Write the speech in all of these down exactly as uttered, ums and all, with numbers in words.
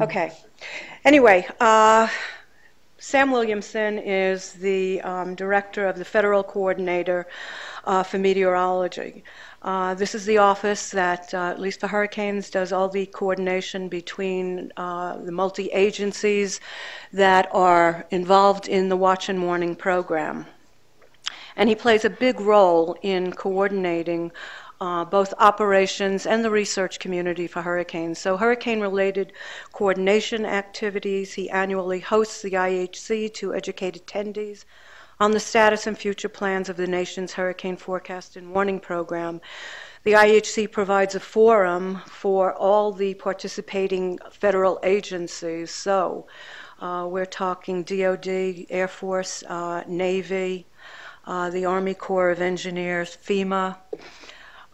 Okay. Anyway, uh, Sam Williamson is the um, director of the Federal Coordinator uh, for Meteorology. Uh, this is the office that, uh, at least for hurricanes, does all the coordination between uh, the multi-agencies that are involved in the Watch and Warning program. And he plays a big role in coordinating Uh, both operations and the research community for hurricanes. So hurricane-related coordination activities. He annually hosts the I H C to educate attendees on the status and future plans of the nation's hurricane forecast and warning program. The I H C provides a forum for all the participating federal agencies. So uh, we're talking D O D, Air Force, uh, Navy, uh, the Army Corps of Engineers, FEMA,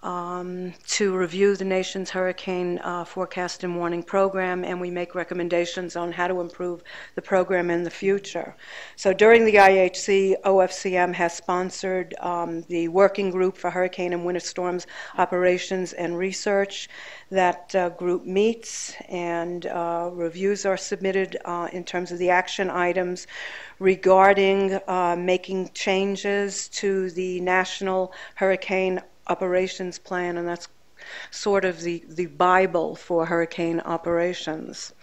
Um, to review the nation's hurricane uh, forecast and warning program, and we make recommendations on how to improve the program in the future. So during the I H C, O F C M has sponsored um, the Working Group for Hurricane and Winter Storms Operations and Research. That uh, group meets and uh, reviews are submitted uh, in terms of the action items regarding uh, making changes to the National Hurricane Operations Plan, and that's sort of the, the Bible for hurricane operations.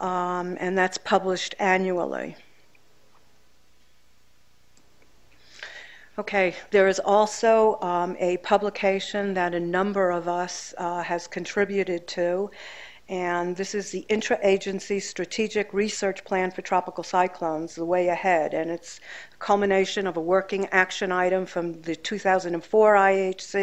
Um, and that's published annually. Okay, there is also um, a publication that a number of us uh, has contributed to, and this is the Intra-Agency Strategic Research Plan for Tropical Cyclones, The Way Ahead, and it's a culmination of a working action item from the two thousand four I H C.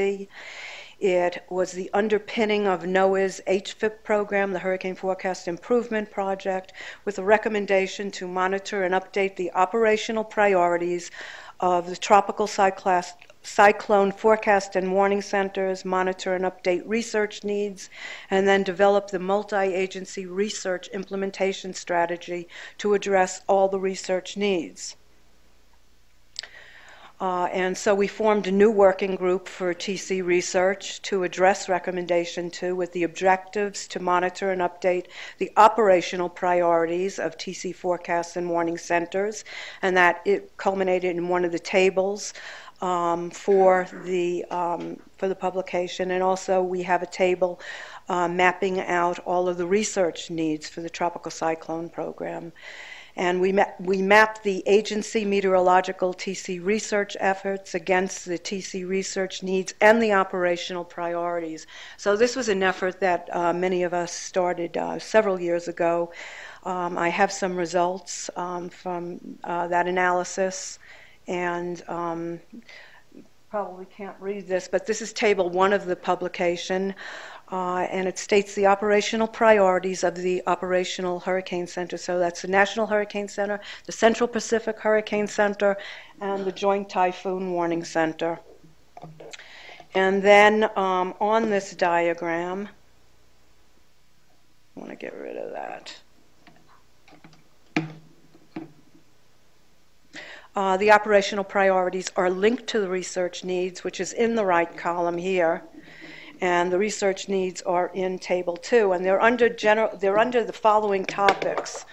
It was the underpinning of NOAA's H F I P program, the Hurricane Forecast Improvement Project, with a recommendation to monitor and update the operational priorities of the tropical cyclone Cyclone Forecast and Warning Centers, monitor and update research needs, and then develop the multi-agency research implementation strategy to address all the research needs. Uh, and so we formed a new working group for T C research to address recommendation two with the objectives to monitor and update the operational priorities of T C forecasts and warning centers, and that it culminated in one of the tables Um, for the um, for the publication, and also we have a table uh, mapping out all of the research needs for the tropical cyclone program, and we ma we map the agency meteorological T C research efforts against the T C research needs and the operational priorities. So this was an effort that uh, many of us started uh, several years ago. Um, I have some results um, from uh, that analysis. And um, probably can't read this, but this is table one of the publication, uh, and it states the operational priorities of the Operational Hurricane Center. So that's the National Hurricane Center, the Central Pacific Hurricane Center, and the Joint Typhoon Warning Center. And then um, on this diagram, I want to get rid of that. Uh, the operational priorities are linked to the research needs, which is in the right column here, and the research needs are in table two, and they're under general, they're under the following topics.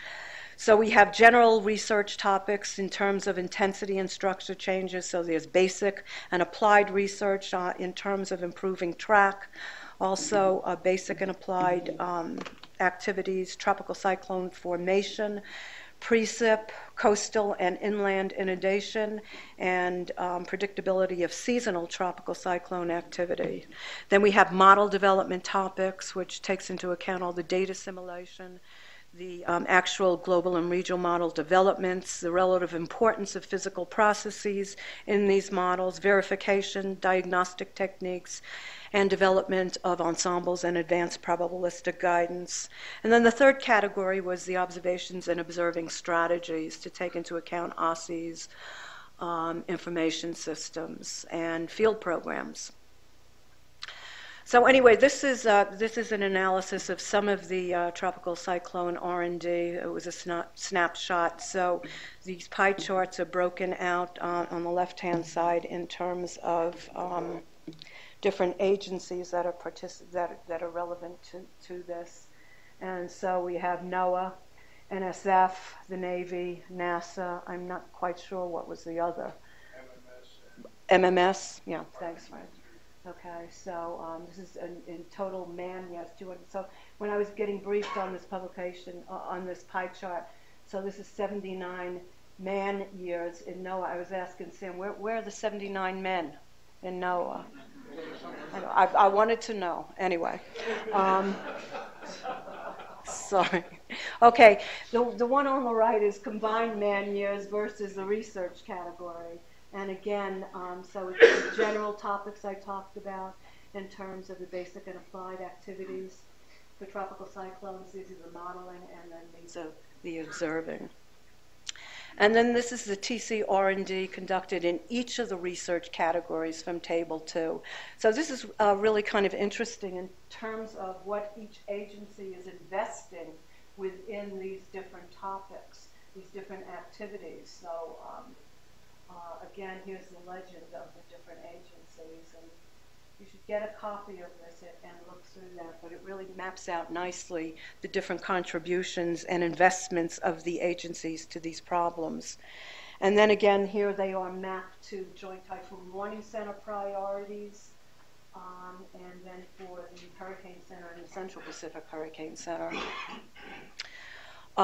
So we have general research topics in terms of intensity and structure changes, so there's basic and applied research uh, in terms of improving track, also uh, basic and applied um, activities, tropical cyclone formation, precip, coastal and inland inundation, and um, predictability of seasonal tropical cyclone activity. Then we have model development topics, which takes into account all the data simulation, the um, actual global and regional model developments, the relative importance of physical processes in these models, verification, diagnostic techniques, and development of ensembles and advanced probabilistic guidance. And then the third category was the observations and observing strategies to take into account O S Cs, um, information systems, and field programs. So anyway, this is, uh, this is an analysis of some of the uh, tropical cyclone R and D. It was a sna snapshot. So these pie charts are broken out uh, on the left-hand side in terms of um, different agencies that are, partic that, that are relevant to, to this. And so we have NOAA, N S F, the Navy, NASA. I'm not quite sure what was the other. M M S. M M S, yeah, thanks, Frank. Okay, so um, this is in, in total man, yes, two hundred. So when I was getting briefed on this publication, uh, on this pie chart, so this is seventy-nine man years in NOAA. I was asking Sam, where, where are the seventy-nine men in NOAA? I, I wanted to know, anyway. Um, sorry. Okay, the, the one on the right is combined man years versus the research category. And again, um, so it's the general topics I talked about in terms of the basic and applied activities for tropical cyclones. These are the modeling, and then these are the observing. And then this is the T C R and D conducted in each of the research categories from Table two. So this is uh, really kind of interesting in terms of what each agency is investing within these different topics, these different activities. So. Um, Uh, again, here's the legend of the different agencies, and you should get a copy of this and look through that, but it really maps out nicely the different contributions and investments of the agencies to these problems. And then again, here they are mapped to Joint Typhoon Warning Center priorities, um, and then for the Hurricane Center and the Central Pacific Hurricane Center.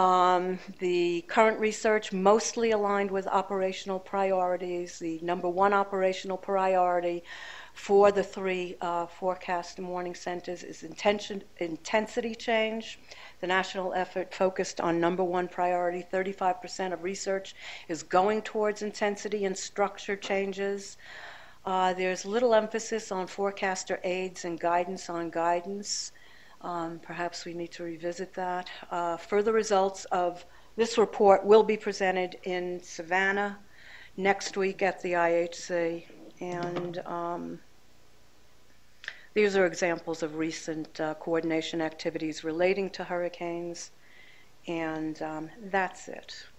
Um, the current research mostly aligned with operational priorities. The number one operational priority for the three uh, forecast and warning centers is intention, intensity change. The national effort focused on number one priority. thirty-five percent of research is going towards intensity and structure changes. Uh, there's little emphasis on forecaster aids and guidance on guidance. Um, perhaps we need to revisit that. Uh, further results of this report will be presented in Savannah next week at the I H C. And um, these are examples of recent uh, coordination activities relating to hurricanes. And um, that's it.